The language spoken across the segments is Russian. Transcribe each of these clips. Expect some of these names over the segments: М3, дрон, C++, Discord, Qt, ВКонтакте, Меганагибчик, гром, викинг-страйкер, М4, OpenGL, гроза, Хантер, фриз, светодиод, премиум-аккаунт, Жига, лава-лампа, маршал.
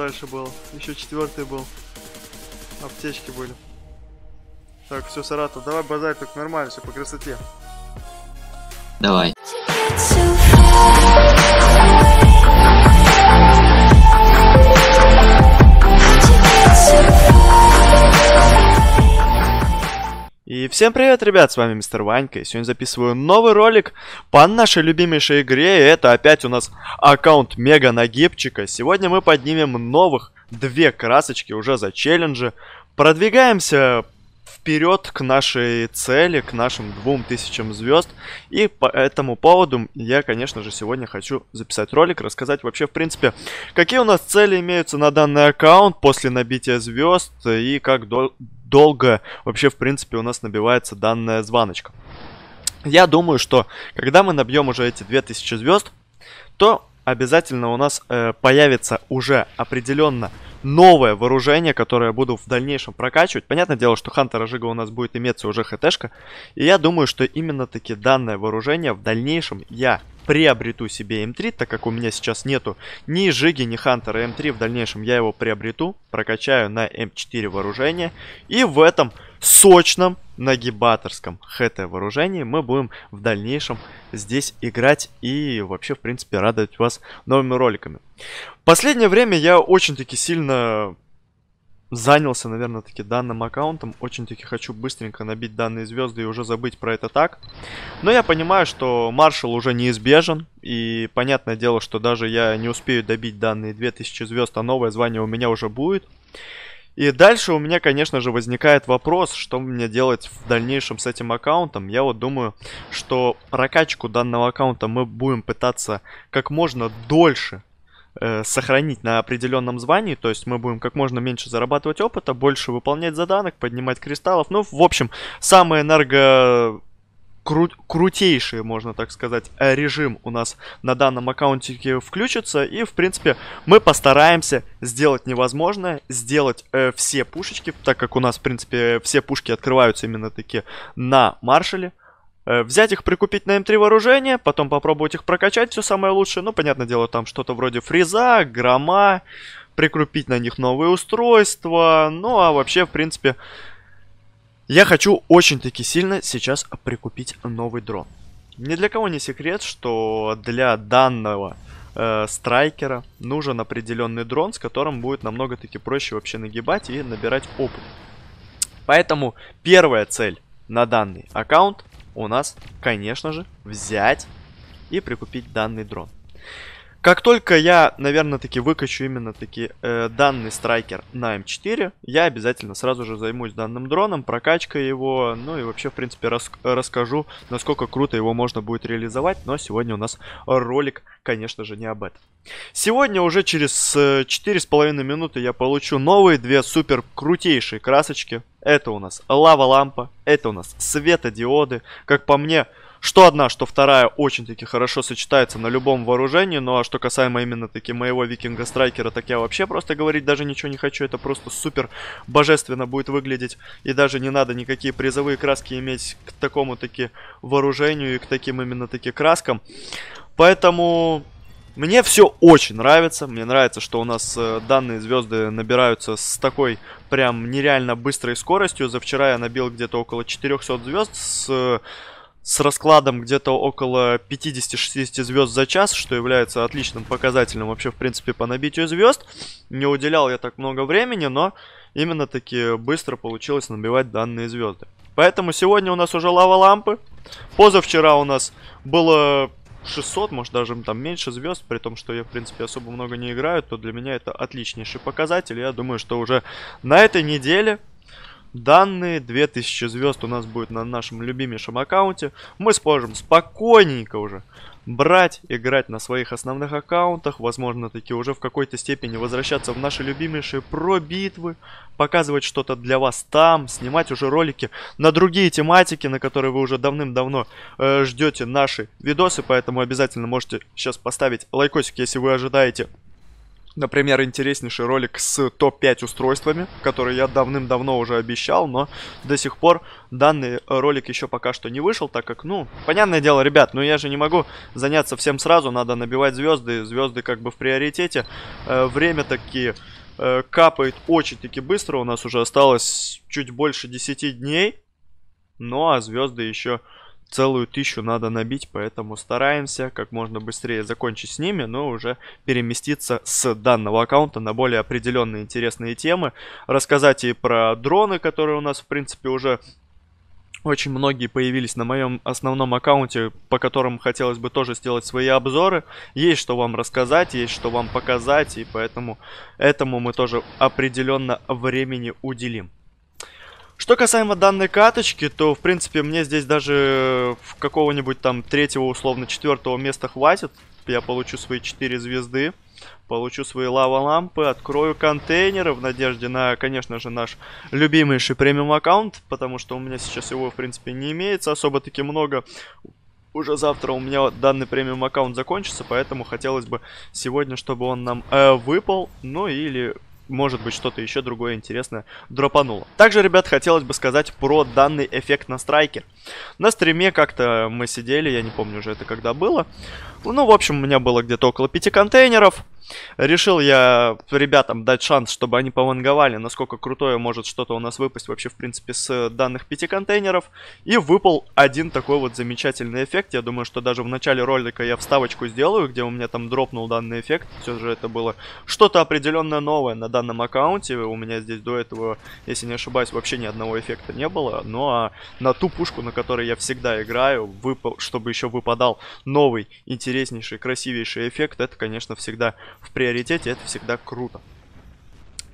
Дальше был. Еще четвертый был. Аптечки были. Так, все, Саратов, давай базарь, так нормально, все по красоте. Давай. И всем привет, ребят, с вами Мистер Ванька, и сегодня записываю новый ролик по нашей любимейшей игре, и это опять у нас аккаунт Меганагибчика. Сегодня мы поднимем новых две красочки уже за челленджи, продвигаемся вперед к нашей цели, к нашим 2000 звезд, и по этому поводу я, конечно же, сегодня хочу записать ролик, рассказать вообще, в принципе, какие у нас цели имеются на данный аккаунт после набития звезд, и как долго вообще, в принципе, у нас набивается данная званочка. Я думаю, что когда мы набьем уже эти 2000 звезд, то обязательно у нас появится уже определенно новое вооружение, которое я буду в дальнейшем прокачивать. Понятное дело, что Хантера Жига у нас будет иметься уже хтшка. И я думаю, что именно таки данное вооружение в дальнейшем я приобрету себе М3, так как у меня сейчас нету ни Жиги, ни Хантера М3, в дальнейшем я его приобрету, прокачаю на М4 вооружение, и в этом сочном нагибаторском хт вооружении мы будем в дальнейшем здесь играть и вообще, в принципе, радовать вас новыми роликами. В последнее время я очень-таки сильно занялся, наверное, таки данным аккаунтом. Очень-таки хочу быстренько набить данные звезды и уже забыть про это так. Но я понимаю, что маршал уже неизбежен. И понятное дело, что даже я не успею добить данные 2000 звезд, а новое звание у меня уже будет. И дальше у меня, конечно же, возникает вопрос, что мне делать в дальнейшем с этим аккаунтом. Я вот думаю, что прокачку данного аккаунта мы будем пытаться как можно дольше сохранить на определенном звании, то есть мы будем как можно меньше зарабатывать опыта, больше выполнять заданок, поднимать кристаллов, ну, в общем, самый крутейший, можно так сказать, режим у нас на данном аккаунтике включится, и, в принципе, мы постараемся сделать невозможное, сделать все пушечки, так как у нас, в принципе, все пушки открываются именно таки на маршале. Взять их, прикупить на М3 вооружение, потом попробовать их прокачать, все самое лучшее. Ну, понятное дело, там что-то вроде фриза, грома, прикрепить на них новые устройства. Ну, а вообще, в принципе, я хочу очень-таки сильно сейчас прикупить новый дрон. Ни для кого не секрет, что для данного страйкера нужен определенный дрон, с которым будет намного-таки проще вообще нагибать и набирать опыт. Поэтому первая цель на данный аккаунт у нас, конечно же, взять и прикупить данный дрон. Как только я, наверное, таки выкачу именно таки данный страйкер на М4, я обязательно сразу же займусь данным дроном, прокачкой его, ну и вообще, в принципе, расскажу, насколько круто его можно будет реализовать, но сегодня у нас ролик, конечно же, не об этом. Сегодня уже через 4,5 минуты я получу новые две супер крутейшие красочки. Это у нас лава-лампа, это у нас светодиоды. Как по мне, что одна, что вторая очень-таки хорошо сочетается на любом вооружении. Ну а что касаемо именно-таки моего викинга-страйкера, так я вообще просто говорить даже ничего не хочу. Это просто супер божественно будет выглядеть. И даже не надо никакие призовые краски иметь к такому-таки вооружению и к таким именно-таки краскам. Поэтому мне все очень нравится. Мне нравится, что у нас данные звезды набираются с такой прям нереально быстрой скоростью. За вчера я набил где-то около 400 звезд с раскладом где-то около 50-60 звезд за час, что является отличным показателем вообще, в принципе, по набитию звезд. Не уделял я так много времени, но именно таки быстро получилось набивать данные звезды. Поэтому сегодня у нас уже лава-лампы. Позавчера у нас было 600, может даже там меньше звезд, при том, что я, в принципе, особо много не играю, то для меня это отличнейший показатель. Я думаю, что уже на этой неделе данные 2000 звезд у нас будет на нашем любимейшем аккаунте. Мы сможем спокойненько уже брать, играть на своих основных аккаунтах, возможно, таки уже в какой-то степени возвращаться в наши любимейшие про-битвы, показывать что-то для вас там, снимать уже ролики на другие тематики, на которые вы уже давным-давно ждете наши видосы, поэтому обязательно можете сейчас поставить лайкосик, если вы ожидаете Например, интереснейший ролик с топ-5 устройствами, который я давным-давно уже обещал, но до сих пор данный ролик еще пока что не вышел, так как, ну, понятное дело, ребят, но я же не могу заняться всем сразу, надо набивать звезды, звезды как бы в приоритете, время таки капает очень-таки быстро, у нас уже осталось чуть больше 10 дней, ну а звезды еще... Целую 1000 надо набить, поэтому стараемся как можно быстрее закончить с ними, но уже переместиться с данного аккаунта на более определенные интересные темы. Рассказать и про дроны, которые у нас, в принципе, уже очень многие появились на моем основном аккаунте, по которым хотелось бы тоже сделать свои обзоры. Есть что вам рассказать, есть что вам показать, и поэтому этому мы тоже определенно времени уделим. Что касаемо данной каточки, то, в принципе, мне здесь даже в какого-нибудь там третьего, условно, четвертого места хватит. Я получу свои 4 звезды, получу свои лава-лампы, открою контейнеры в надежде на, конечно же, наш любимейший премиум-аккаунт, потому что у меня сейчас его, в принципе, не имеется особо-таки много. Уже завтра у меня данный премиум-аккаунт закончится, поэтому хотелось бы сегодня, чтобы он нам выпал, ну или... Может быть, что-то еще другое интересное дропануло. Также, ребят, хотелось бы сказать про данный эффект на страйке. На стриме как-то мы сидели, я не помню уже это когда было. Ну, в общем, у меня было где-то около 5 контейнеров. Решил я ребятам дать шанс, чтобы они пованговали, насколько крутое может что-то у нас выпасть вообще, в принципе, с данных 5 контейнеров. И выпал один такой вот замечательный эффект. Я думаю, что даже в начале ролика я вставочку сделаю, где у меня там дропнул данный эффект. Все же это было что-то определенное новое на данном аккаунте. У меня здесь до этого, если не ошибаюсь, вообще ни одного эффекта не было. Ну а на ту пушку, на которой я всегда играю, чтобы еще выпадал новый, интереснейший, красивейший эффект, это, конечно, всегда... В приоритете это всегда круто.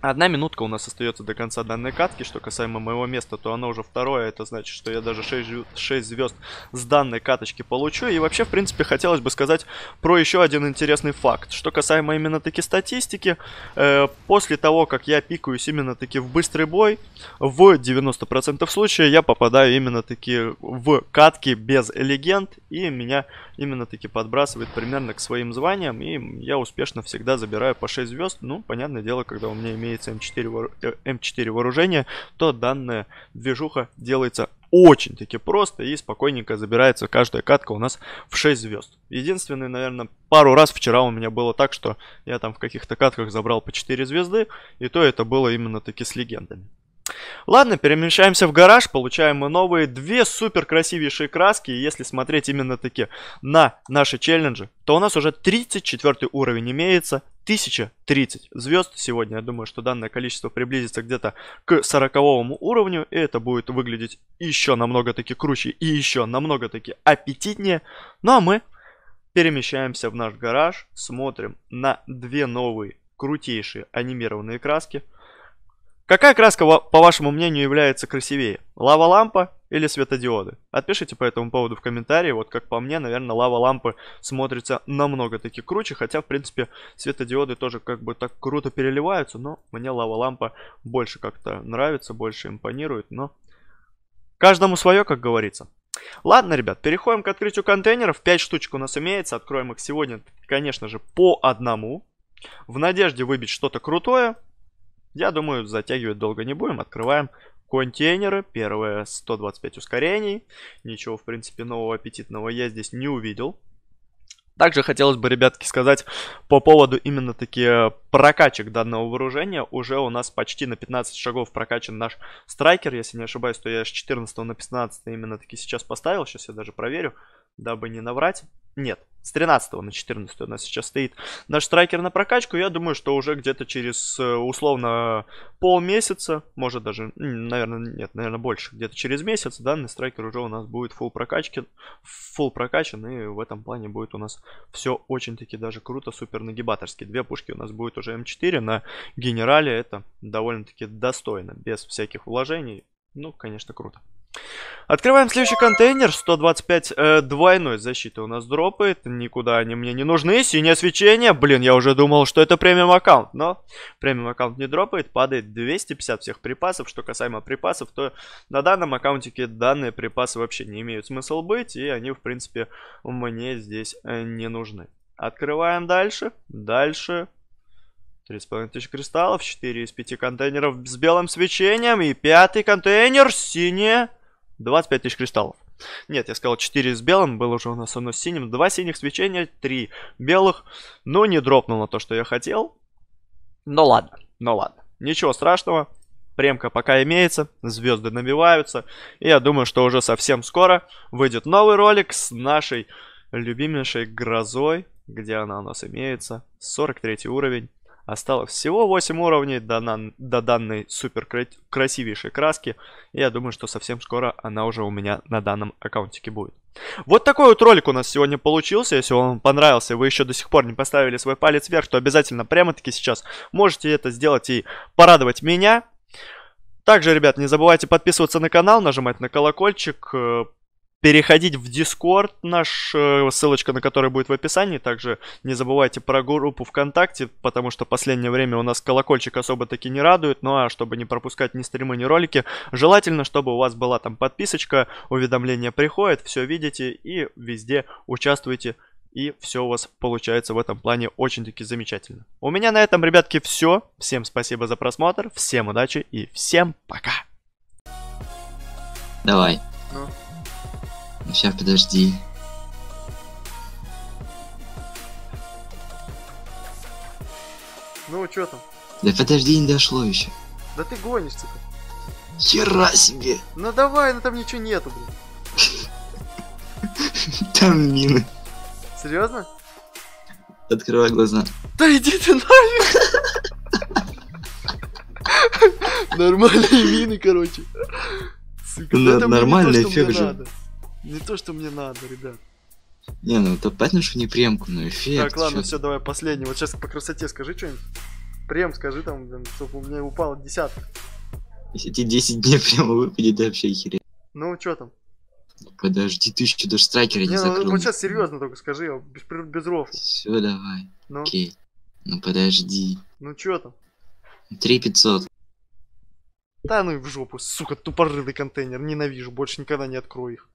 1 минутка у нас остается до конца данной катки. Что касаемо моего места, то оно уже второе. Это значит, что я даже 6 звезд с данной каточки получу. И вообще, в принципе, хотелось бы сказать про еще один интересный факт. Что касаемо именно таки статистики. После того, как я пикаюсь именно таки в быстрый бой, в 90% случаев я попадаю именно таки в катки без легенд. И меня именно таки подбрасывает примерно к своим званиям. И я успешно всегда забираю по 6 звезд. Ну, понятное дело, когда у меня имеется М4 вооружение, то данная движуха делается очень-таки просто и спокойненько забирается каждая катка у нас в 6 звезд. Единственное, наверное, пару раз вчера у меня было так, что я там в каких-то катках забрал по 4 звезды, и то это было именно таки с легендами. Ладно, перемещаемся в гараж, получаем мы новые 2 супер красивейшие краски. И если смотреть именно таки на наши челленджи, то у нас уже 34 уровень имеется, 1030 звезд. Сегодня, я думаю, что данное количество приблизится где-то к 40 уровню, и это будет выглядеть еще намного таки круче и еще намного таки аппетитнее. Ну а мы перемещаемся в наш гараж, смотрим на 2 новые крутейшие анимированные краски. Какая краска, по вашему мнению, является красивее? Лава-лампа или светодиоды? Отпишите по этому поводу в комментарии. Вот как по мне, наверное, лава-лампы смотрятся намного таки круче. Хотя, в принципе, светодиоды тоже как бы так круто переливаются. Но мне лава-лампа больше как-то нравится, больше импонирует. Но каждому свое, как говорится. Ладно, ребят, переходим к открытию контейнеров. 5 штучек у нас имеется. Откроем их сегодня, конечно же, по одному. В надежде выбить что-то крутое. Я думаю, затягивать долго не будем. Открываем контейнеры. Первое 125 ускорений. Ничего, в принципе, нового аппетитного я здесь не увидел. Также хотелось бы, ребятки, сказать по поводу именно таки прокачек данного вооружения. Уже у нас почти на 15 шагов прокачан наш страйкер. Если не ошибаюсь, то я с 14 на 15 именно таки сейчас поставил. Сейчас я даже проверю, дабы не наврать. Нет, с 13 на 14 у нас сейчас стоит наш страйкер на прокачку. Я думаю, что уже где-то через, условно, полмесяца, может даже, наверное, нет, наверное, больше, где-то через месяц данный страйкер уже у нас будет фулл прокачан, и в этом плане будет у нас все очень-таки даже круто, супер нагибаторски. 2 пушки у нас будет уже М4 на генерале, это довольно-таки достойно, без всяких вложений, ну, конечно, круто. Открываем следующий контейнер. 125 двойной защиты у нас дропает. Никуда они мне не нужны. Синее свечение. Блин, я уже думал, что это премиум аккаунт. Но премиум аккаунт не дропает. Падает 250 всех припасов. Что касаемо припасов, то на данном аккаунтике данные припасы вообще не имеют смысла быть. И они, в принципе, мне здесь не нужны. Открываем дальше. 3,5 тысячи кристаллов, 4 из 5 контейнеров с белым свечением. И 5-й контейнер, синие, 25 тысяч кристаллов. Нет, я сказал 4 с белым, было уже у нас одно с синим. 2 синих свечения, 3 белых. Ну, не дропнуло то, что я хотел. Ну ладно, ну ладно. Ничего страшного. Премка пока имеется, звезды набиваются. И я думаю, что уже совсем скоро выйдет новый ролик с нашей любимейшей грозой, где она у нас имеется. 43 уровень. Осталось всего 8 уровней до данной супер красивейшей краски. И я думаю, что совсем скоро она уже у меня на данном аккаунтике будет. Вот такой вот ролик у нас сегодня получился. Если он вам понравился и вы еще до сих пор не поставили свой палец вверх, то обязательно прямо-таки сейчас можете это сделать и порадовать меня. Также, ребят, не забывайте подписываться на канал, нажимать на колокольчик, переходить в Discord наш, ссылочка на который будет в описании. Также не забывайте про группу ВКонтакте, потому что в последнее время у нас колокольчик особо-таки не радует. Ну а чтобы не пропускать ни стримы, ни ролики, желательно, чтобы у вас была там подписочка, уведомления приходят, все видите и везде участвуйте. И все у вас получается в этом плане очень-таки замечательно. У меня на этом, ребятки, все. Всем спасибо за просмотр, всем удачи и всем пока. Давай. Ну. Сейчас подожди. Ну что там? Да подожди, не дошло еще. Да ты гонишься-то. Хера себе. Ну давай, ну там ничего нету, блин. Там мины. Серьезно? Открывай глаза. Да иди ты нафиг! Нормальные мины, короче. Нормальные фиг же. Не то, что мне надо, ребят. Не, ну это понятно, что не премку, но эффект. Так, ладно, все, давай последний. Вот сейчас по красоте скажи что-нибудь. Прем, скажи там, чтобы у меня упало десятка. Если тебе 10 дней прямо выпадет, да вообще охеренно. Ну, что там? Подожди, ты еще даже страйкера не закрыл. Ну, вот сейчас серьезно только скажи, без рофла. Все, давай. Ну? Окей. Ну подожди. Ну что там? 3500. Да ну и в жопу, сука, тупорылый контейнер, ненавижу, больше никогда не открою их.